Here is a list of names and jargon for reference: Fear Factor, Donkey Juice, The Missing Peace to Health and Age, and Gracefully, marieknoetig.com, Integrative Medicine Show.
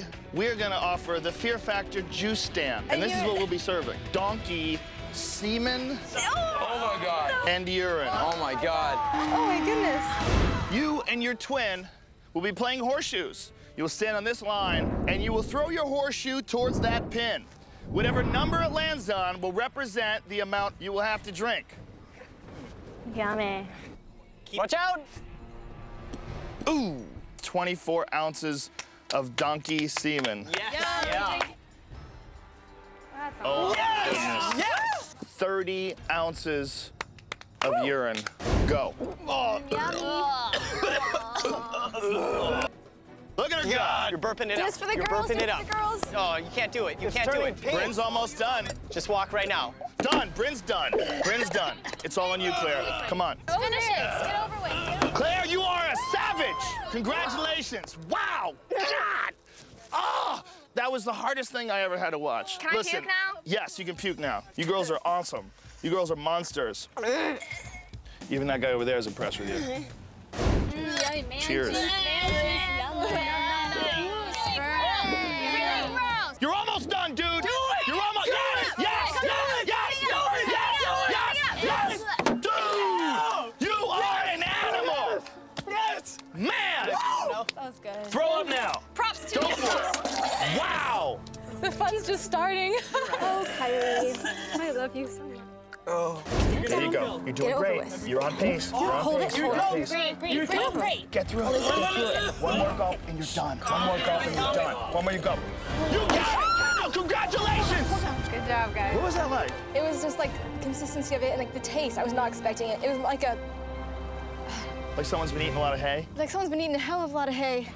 Today, we're gonna offer the Fear Factor juice stand. And this is what we'll be serving. Donkey, semen, oh my God, and urine. Oh my God. Oh my goodness. You and your twin will be playing horseshoes. You'll stand on this line, and you will throw your horseshoe towards that pin. Whatever number it lands on will represent the amount you will have to drink. Yummy. Watch out! Ooh, 24 ounces of donkey semen. Yes. Yes. Yeah. That's awesome. Oh, yes. Yes. 30 ounces of urine. Go. Oh. Yummy. Look at her go. You're burping it up. Just for the girls. You're burping it up. Oh, you can't do it. You can't do it. Bryn's almost done. Just walk right now. Done. Bryn's done. Bryn's done. It's all on you, Claire. Come on. Let's finish it. Let's get over with. Claire, you are a savage! Congratulations! Wow! God! Oh! That was the hardest thing I ever had to watch. Can I puke now? Yes, you can puke now. You girls are awesome. You girls are monsters. Even that guy over there is impressed with you. Cheers. You're almost done, dude! Do it! You're almost done! Yes! Yes! Yes! Yes! Yes! Yes! Man! No. That was good. Throw up now. Props to you. Wow! The fun's just starting. Oh, Kylie. I love you so much. Oh. There you go. You're doing great. You're on pace. You're on pace. You're on pace. You're doing great. Get through it. One more go and you're done. One more go and you're done. One more you go. You got it! Congratulations! Good job, guys. What was that like? It was just like the consistency of it and like the taste. I was not expecting it. It was like a... Like someone's been eating a lot of hay? Like someone's been eating a hell of a lot of hay.